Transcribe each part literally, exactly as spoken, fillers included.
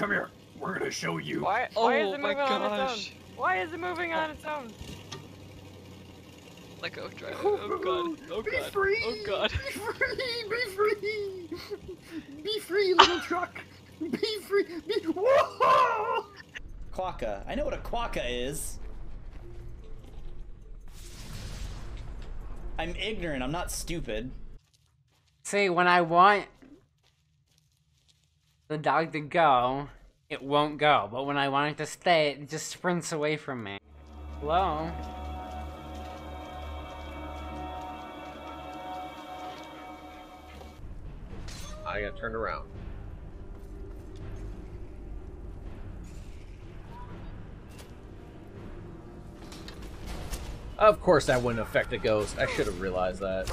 Come here. We're gonna show you. Why, why oh is it moving my gosh. on its own? Why is it moving on its own? Let go, drive. Oh god. Oh god. Be free. Oh god. Be free. Be free. Be free, little truck. Be free. Be. Whoa! Quokka. I know what a quokka is. I'm ignorant. I'm not stupid. See, when I want the dog to go, it won't go. But when I want it to stay, it just sprints away from me. Hello? I got turned around. Of course that wouldn't affect a ghost. I should have realized that.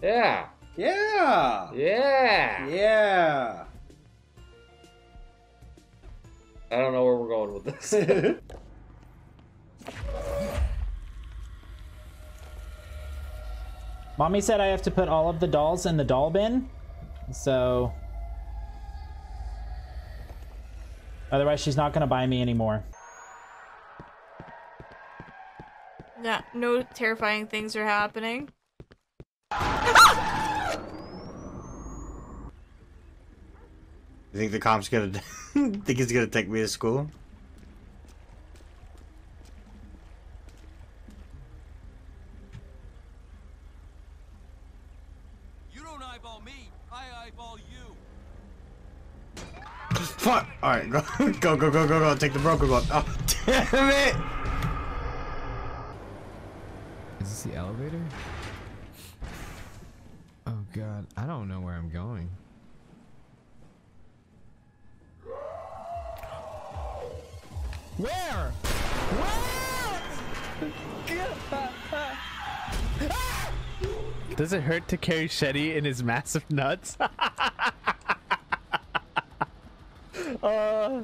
Yeah. Yeah. Yeah. Yeah. I don't know where we're going with this. Mommy said I have to put all of the dolls in the doll bin. So otherwise she's not gonna buy me anymore. Yeah, no terrifying things are happening. You think the cop's gonna think he's gonna take me to school? You don't eyeball me, I eyeball you. Just fuck! Alright, go go go go go go take the broken one. Oh damn it! Is this the elevator? Oh god, I don't know where I'm going. Where? Where? Does it hurt to carry Shetty in his massive nuts? uh,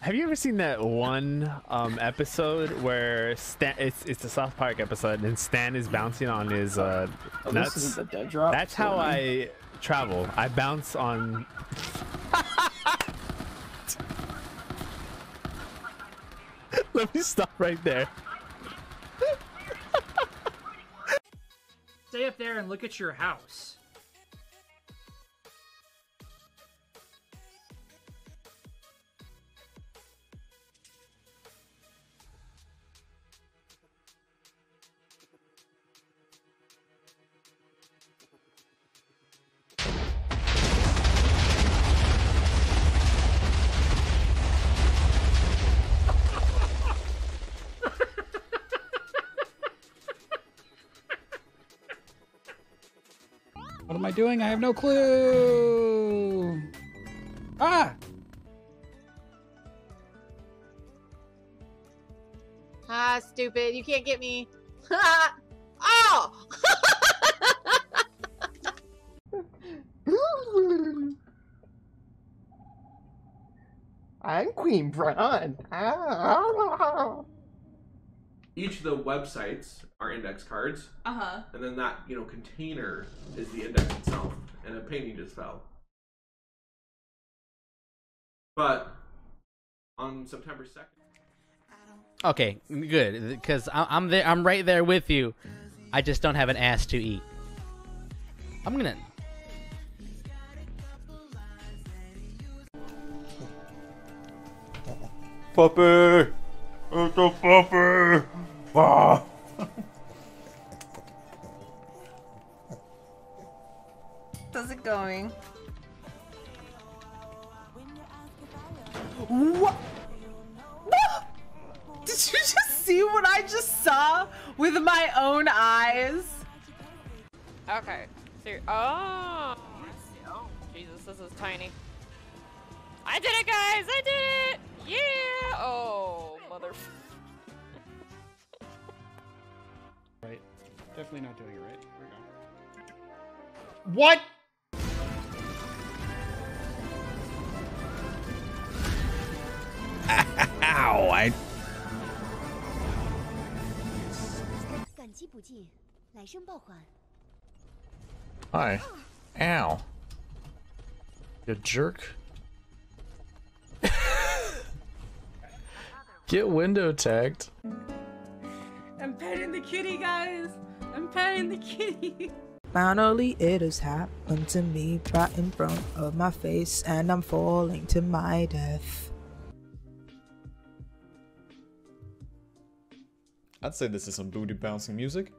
have you ever seen that one um, episode where Stan, it's it's a South Park episode and Stan is bouncing on his uh, oh, nuts? This is a dead drop That's story. How I travel. I bounce on. Let me stop right there. Stay up there and look at your house. What am I doing? I have no clue. Ah! Ah, stupid. You can't get me. Oh! I'm Queen Braun. Each of the websites are index cards. Uh-huh. And then that, you know, container is the index itself. And a painting just fell. But on September second. Okay, good. Because I'm there. I'm right there with you. I just don't have an ass to eat. I'm gonna. Puppy! It's a puppy! Ah. How's it going? What? Did you just see what I just saw with my own eyes? Okay. So, oh. oh. Jesus, this is tiny. I did it, guys! I did it! Yeah! Oh, mother. Right. Definitely not doing it right. Here we go. What? Ow! I. Hi. Ow. You jerk. Get window tagged. I'm petting the kitty, guys. I'm petting the kitty. Finally it has happened to me right in front of my face, and I'm falling to my death. I'd say this is some booty bouncing music.